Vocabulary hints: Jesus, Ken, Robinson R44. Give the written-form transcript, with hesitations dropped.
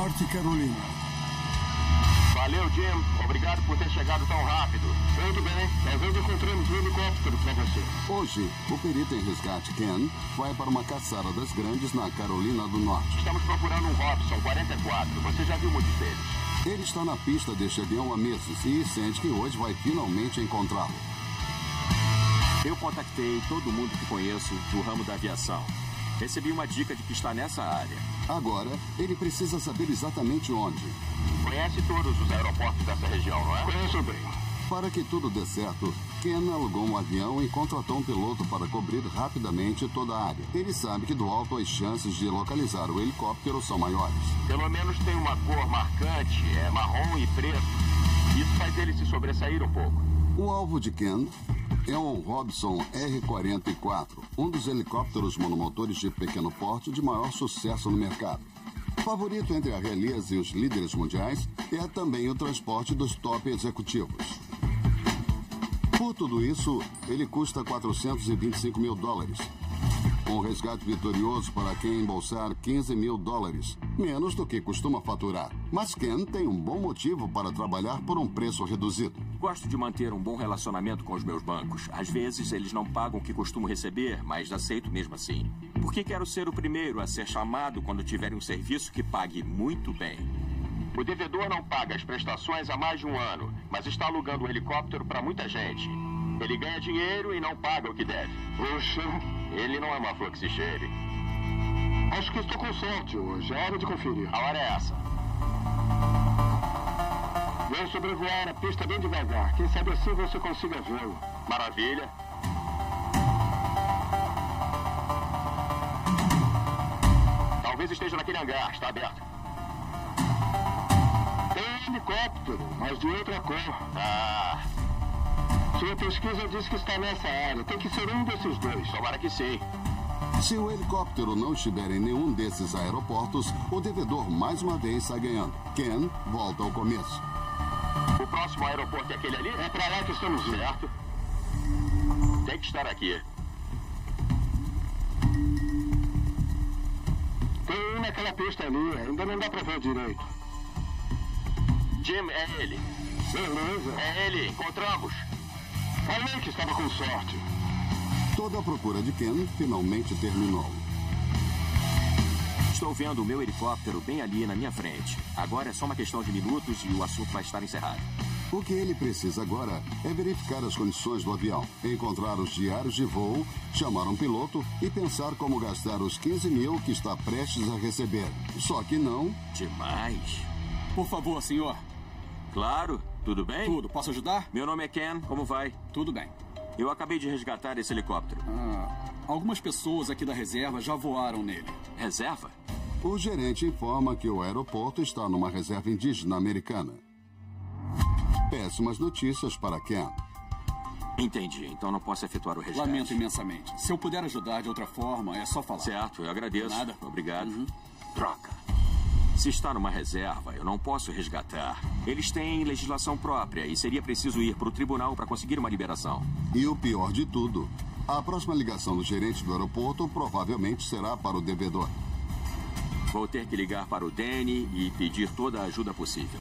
Norte Carolina. Valeu, Jim. Obrigado por ter chegado tão rápido. Muito bem, nós encontramos um helicóptero para você. Hoje, o perito em resgate Ken vai para uma caçada das grandes na Carolina do Norte. Estamos procurando um Robinson 44. Você já viu muitos deles. Ele está na pista deste avião há meses e sente que hoje vai finalmente encontrá-lo. Eu contactei todo mundo que conheço do ramo da aviação. Recebi uma dica de que está nessa área. Agora, ele precisa saber exatamente onde. Conhece todos os aeroportos dessa região, não é? Conheço bem. Para que tudo dê certo, Ken alugou um avião e contratou um piloto para cobrir rapidamente toda a área. Ele sabe que do alto as chances de localizar o helicóptero são maiores. Pelo menos tem uma cor marcante, é marrom e preto. Isso faz ele se sobressair um pouco. O alvo de Ken é um Robinson R44, um dos helicópteros monomotores de pequeno porte de maior sucesso no mercado. Favorito entre a realeza e os líderes mundiais, é também o transporte dos top executivos. Por tudo isso, ele custa $425 mil. Um resgate vitorioso para quem embolsar $15 mil, menos do que costuma faturar. Mas Ken tem um bom motivo para trabalhar por um preço reduzido. Gosto de manter um bom relacionamento com os meus bancos. Às vezes, eles não pagam o que costumo receber, mas aceito mesmo assim. Porque quero ser o primeiro a ser chamado quando tiver um serviço que pague muito bem. O devedor não paga as prestações há mais de um ano, mas está alugando um helicóptero para muita gente. Ele ganha dinheiro e não paga o que deve. Puxa, ele não é uma flor que se cheire. Acho que estou com sorte hoje. É hora de conferir. A hora é essa. Vou sobrevoar a pista bem devagar. Quem sabe assim você consiga vê-lo. Maravilha. Talvez esteja naquele hangar. Está aberto. Tem um helicóptero, mas de outra cor. Ah. Sua pesquisa diz que está nessa área. Tem que ser um desses dois. Tomara que sim. Se o helicóptero não estiver em nenhum desses aeroportos, o devedor mais uma vez sai ganhando. Ken volta ao começo. O próximo aeroporto é aquele ali? É pra lá que estamos indo. Certo. Tem que estar aqui. Tem um naquela pista ali, ainda não dá pra ver direito. Jim, é ele. Beleza. É ele, encontramos. Falei que estava com sorte. Toda a procura de Ken finalmente terminou. Estou vendo o meu helicóptero bem ali na minha frente. Agora é só uma questão de minutos e o assunto vai estar encerrado. O que ele precisa agora é verificar as condições do avião, encontrar os diários de voo, chamar um piloto e pensar como gastar os $15 mil que está prestes a receber. Só que não... Demais. Por favor, senhor. Claro. Tudo bem? Tudo. Posso ajudar? Meu nome é Ken. Como vai? Tudo bem. Eu acabei de resgatar esse helicóptero. Algumas pessoas aqui da reserva já voaram nele. Reserva? O gerente informa que o aeroporto está numa reserva indígena americana. Péssimas notícias para Ken. Entendi, então não posso efetuar o resgate. Lamento imensamente. Se eu puder ajudar de outra forma, é só falar. Certo, eu agradeço. Nada. Obrigado. Troca. Se está numa reserva, eu não posso resgatar. Eles têm legislação própria e seria preciso ir para o tribunal para conseguir uma liberação. E o pior de tudo, a próxima ligação do gerente do aeroporto provavelmente será para o devedor. Vou ter que ligar para o Danny e pedir toda a ajuda possível.